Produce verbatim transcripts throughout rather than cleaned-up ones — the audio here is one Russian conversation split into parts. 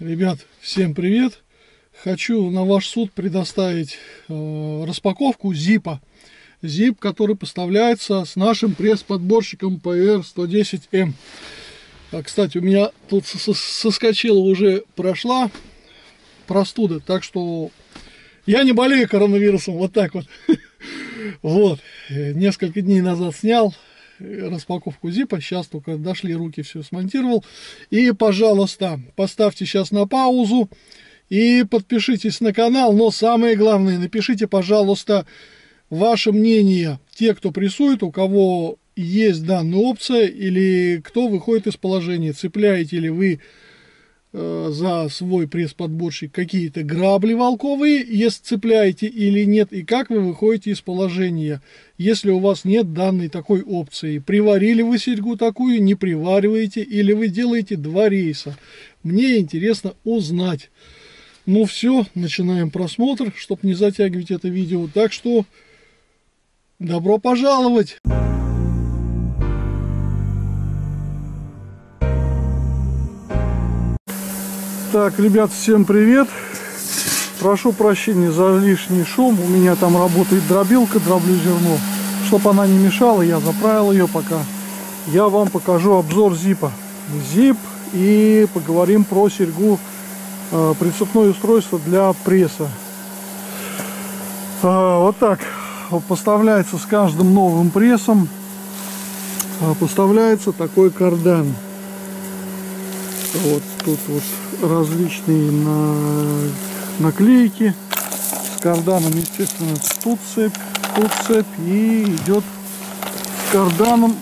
Ребят, всем привет! Хочу на ваш суд предоставить э, распаковку зипа. Зип, который поставляется с нашим пресс-подборщиком П Р сто десять М. А, кстати, у меня тут соскочила, уже прошла простуда, так что я не болею коронавирусом, вот так вот. Вот, несколько дней назад снял распаковку зипа, сейчас только дошли руки, все смонтировал. И, пожалуйста, поставьте сейчас на паузу и подпишитесь на канал, но самое главное, напишите, пожалуйста, ваше мнение, те, кто прессует, у кого есть данная опция или кто выходит из положения. Цепляете ли вы э, за свой пресс-подборщик какие-то грабли волковые, если цепляете или нет, и как вы выходите из положения, если у вас нет данной такой опции. Приварили вы серьгу такую, не привариваете, или вы делаете два рейса. Мне интересно узнать. Ну все, начинаем просмотр, чтобы не затягивать это видео. Так что... добро пожаловать! Так, ребят, всем привет! Прошу прощения за лишний шум. У меня там работает дробилка, дроблю зерно. Чтобы она не мешала, я заправил ее пока. Я вам покажу обзор зипа. Зип, и поговорим про серьгу, э, прицепное устройство для пресса. Э, вот так. Поставляется с каждым новым прессом, поставляется такой кардан. Вот тут вот различные наклейки с карданом, естественно, тут цепь, тут цепь, и идет с карданом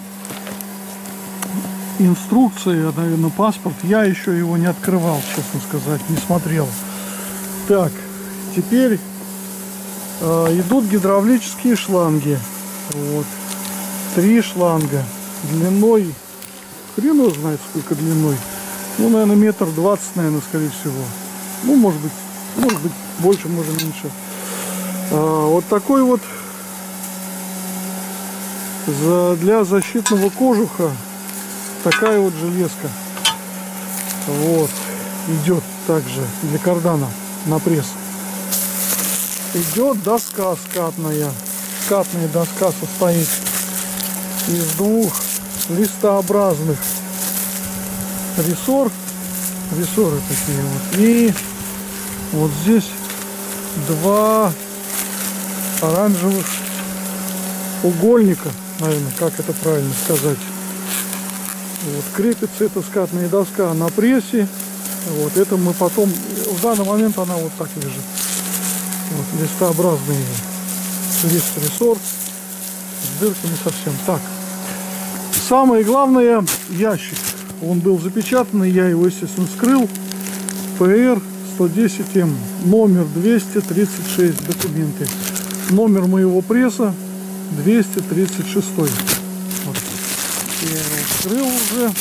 инструкция, наверное, паспорт. Я еще его не открывал, честно сказать, не смотрел. Так, теперь идут гидравлические шланги. Вот. Три шланга. Длиной, хрен его знает сколько длиной. Ну, наверное, метр двадцать, наверное, скорее всего. Ну, может быть, может быть, больше, может, меньше. А, вот такой вот за, для защитного кожуха такая вот железка. Вот. Идет также для кардана на пресс. Идет доска скатная. Скатная доска состоит из двух листообразных рессор. Рессоры такие вот. И вот здесь два оранжевых угольника, наверное, как это правильно сказать. Вот, крепится эта скатная доска на прессе. Вот, это мы потом... В данный момент она вот так лежит. Вот, листообразный весь рессор с дырками совсем. Так, самое главное, ящик. Он был запечатанный, я его, естественно, вскрыл. П Р сто десять М, номер двести тридцать шесть, документы. Номер моего пресса двести тридцать шесть. Вот. Я его вскрыл уже.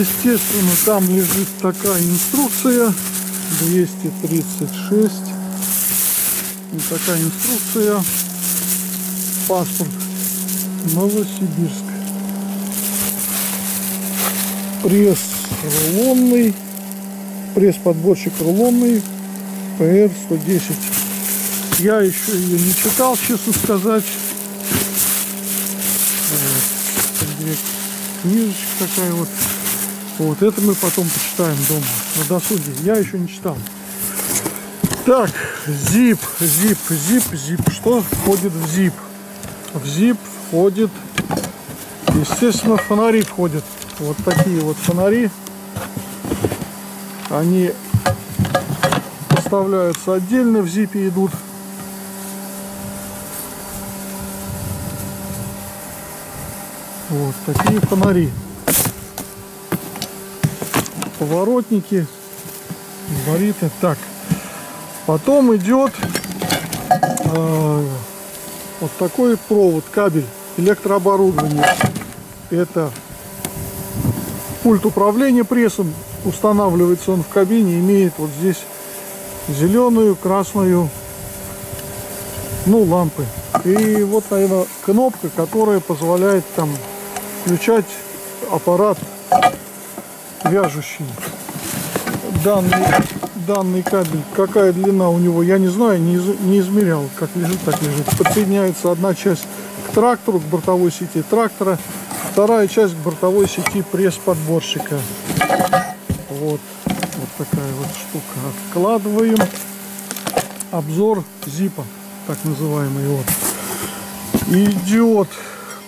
Естественно, там лежит такая инструкция. двести тридцать шесть. Вот такая инструкция. Паспорт. Новосибирск. Пресс рулонный. Пресс-подборщик рулонный. П Р сто десять. Я еще ее не читал, честно сказать. Книжечка такая вот. Вот это мы потом почитаем дома, на досуге. Я еще не читал. Так, зип, зип, зип, зип. Что входит в зип? В зип входит, естественно, фонари входят. Вот такие вот фонари. Они поставляются отдельно, в зипе идут. Вот такие фонари. Поворотники, габариты. Так, потом идет э, вот такой провод, кабель, электрооборудование. Это пульт управления прессом, устанавливается он в кабине, имеет вот здесь зеленую, красную, ну, лампы. И вот, наверное, кнопка, которая позволяет там включать аппарат вяжущий. данный, данный кабель, какая длина у него, я не знаю, не, из, не измерял, как лежит, так лежит. Подсоединяется одна часть к трактору, к бортовой сети трактора, вторая часть к бортовой сети пресс-подборщика. Вот, вот такая вот штука. Откладываем. Обзор зипа, так называемый. Вот. Идиот.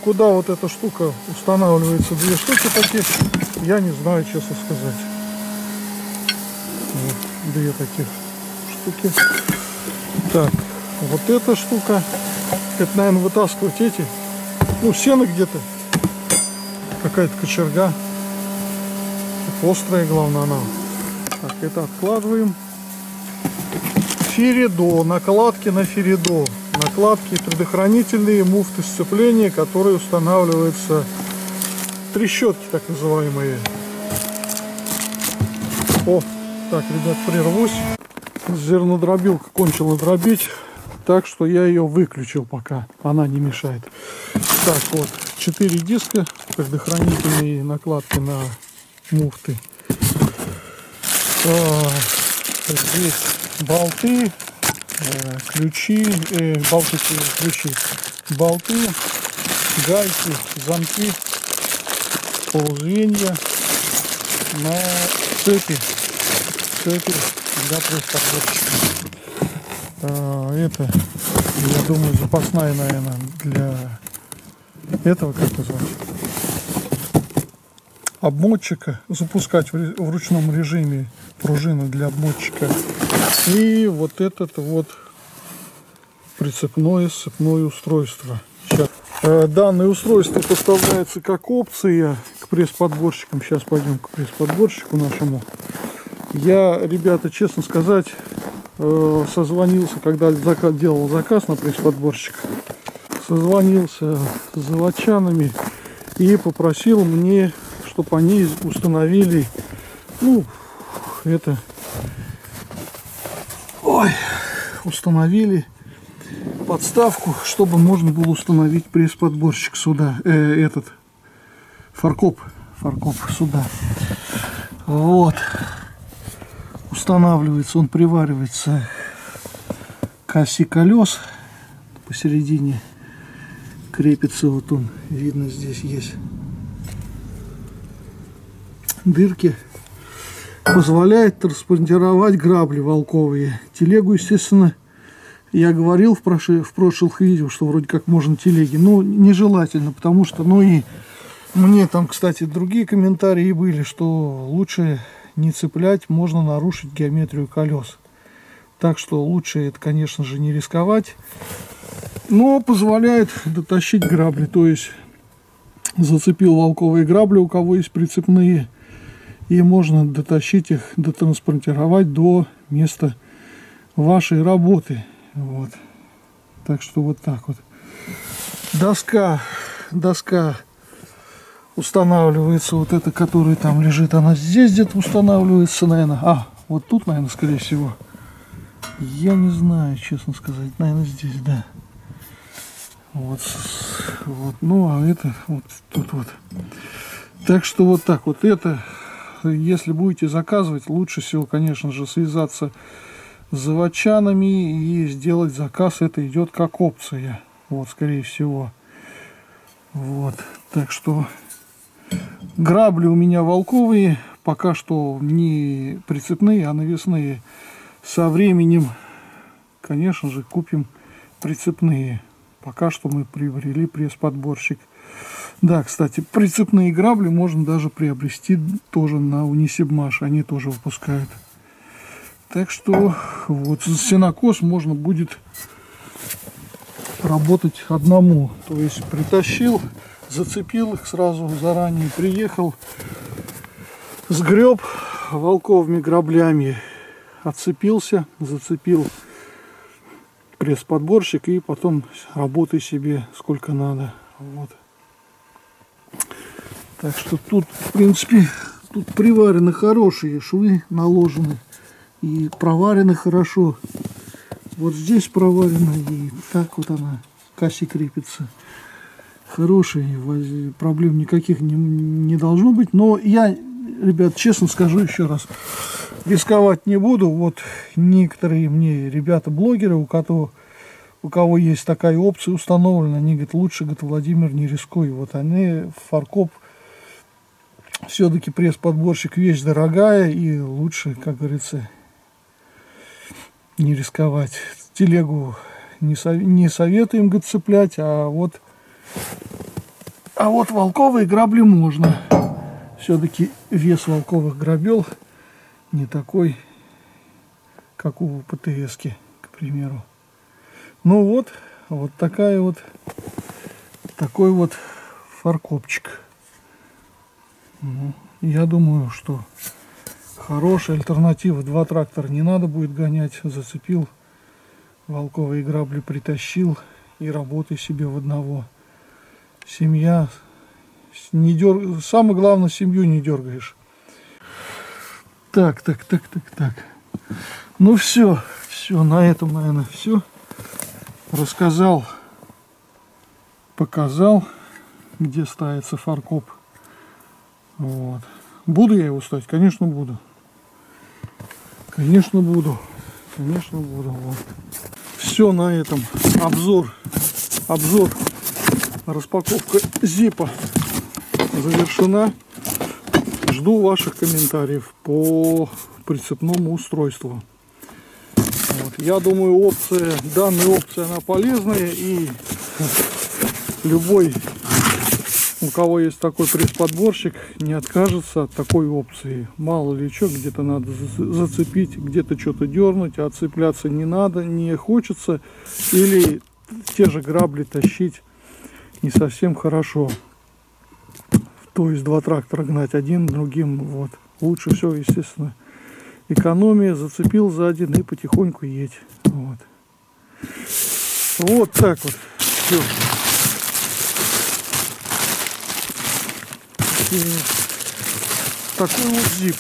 Куда вот эта штука устанавливается? Две штуки таких, я не знаю, честно сказать. Вот, две таких штуки. Так, вот эта штука. Это, наверное, вытаскивать эти. Ну, сено где-то. Какая-то кочерга. Острая, главное, она. Так, это откладываем. Феридо, накладки на феридо. Накладки предохранительные, муфты сцепления, которые устанавливаются, трещотки так называемые. О, так, ребят, прервусь. Зернодробилка кончила дробить, так что я ее выключил пока, она не мешает. Так, вот, четыре диска, предохранительные накладки на муфты. А, здесь болты, э, ключи, э, болты, ключи, болты, гайки, замки, ползвенья на цепи, цепи для пресс-подборщика. А, это, я думаю, запасная, наверное, для этого, как называется, обмотчика, запускать в, в ручном режиме пружину для обмотчика. И вот этот вот прицепное сцепное устройство. Сейчас. Данное устройство поставляется как опция к пресс-подборщикам. Сейчас пойдем к пресс-подборщику нашему. Я, ребята, честно сказать, созвонился, когда делал заказ на пресс-подборщик. Созвонился с заводчанами и попросил мне, чтобы они установили, ну, это... Ой, установили подставку, чтобы можно было установить пресс-подборщик сюда, э, этот фаркоп, фаркоп сюда. Вот, устанавливается, он приваривается к оси колес, посередине крепится, вот он, видно, здесь есть дырки. Позволяет транспортировать грабли волковые. Телегу, естественно, я говорил в, проши, в прошлых видео, что вроде как можно телеги. Но нежелательно, потому что, ну и мне там, кстати, другие комментарии были, что лучше не цеплять, можно нарушить геометрию колес. Так что лучше это, конечно же, не рисковать. Но позволяет дотащить грабли. То есть зацепил волковые грабли, у кого есть прицепные. И можно дотащить их, дотранспортировать до места вашей работы. Вот. Так что вот так вот. Доска. Доска устанавливается. Вот эта, которая там лежит, она здесь где-то устанавливается, наверное. А, вот тут, наверное, скорее всего. Я не знаю, честно сказать. Наверное, здесь, да. Вот. Вот. Ну, а это вот тут вот. Так что вот так вот. Это... Если будете заказывать, лучше всего, конечно же, связаться с заводчанами и сделать заказ. Это идет как опция, вот, скорее всего. Вот, так что грабли у меня волковые, пока что не прицепные, а навесные. Со временем, конечно же, купим прицепные. Пока что мы приобрели пресс-подборщик. Да, кстати, прицепные грабли можно даже приобрести тоже на Унисибмаш. Они тоже выпускают. Так что вот, сенокос можно будет работать одному. То есть притащил, зацепил их сразу, заранее приехал, сгреб волковыми граблями, отцепился, зацепил пресс-подборщик и потом работай себе сколько надо. Вот. Так что тут, в принципе, тут приварены хорошие швы, наложены и проварены хорошо. Вот здесь проварено, и так вот она к оси крепится. Хорошие, проблем никаких не, не должно быть. Но я, ребят, честно скажу еще раз, рисковать не буду. Вот некоторые мне ребята-блогеры, у кого, у кого есть такая опция установлена, они говорят, лучше, говорят, Владимир, не рискуй. Вот они, фаркоп, все-таки пресс-подборщик вещь дорогая, и лучше, как говорится, не рисковать. Телегу не, сов... не советуем, говорит, цеплять, а вот, а вот волковые грабли можно. Все-таки вес волковых грабел не такой, как у ПТСки, к примеру. Ну вот, вот такая вот, такой вот фаркопчик. Ну, я думаю, что хорошая альтернатива. Два трактора не надо будет гонять. Зацепил волковые грабли, притащил и работай себе в одного. Семья не дерг... Самое главное, семью не дергаешь. Так, так, так, так, так. Ну все, все, на этом, наверное, все. Рассказал, показал, где ставится фаркоп. Вот. Буду я его ставить? Конечно, буду. Конечно, буду. Конечно, буду. Вот. Все на этом. Обзор. Обзор. Распаковка Зипа завершена. Жду ваших комментариев по прицепному устройству. Вот. Я думаю, опция, данная опция, она полезная, и любой, у кого есть такой пресс-подборщик, не откажется от такой опции. Мало ли что, где-то надо зацепить, где-то что-то дернуть, а цепляться не надо, не хочется. Или те же грабли тащить не совсем хорошо. То есть два трактора гнать один другим. Вот. Лучше всего, естественно, экономия. Зацепил за один и потихоньку едь. Вот, вот так вот. Все. Такой вот Зип.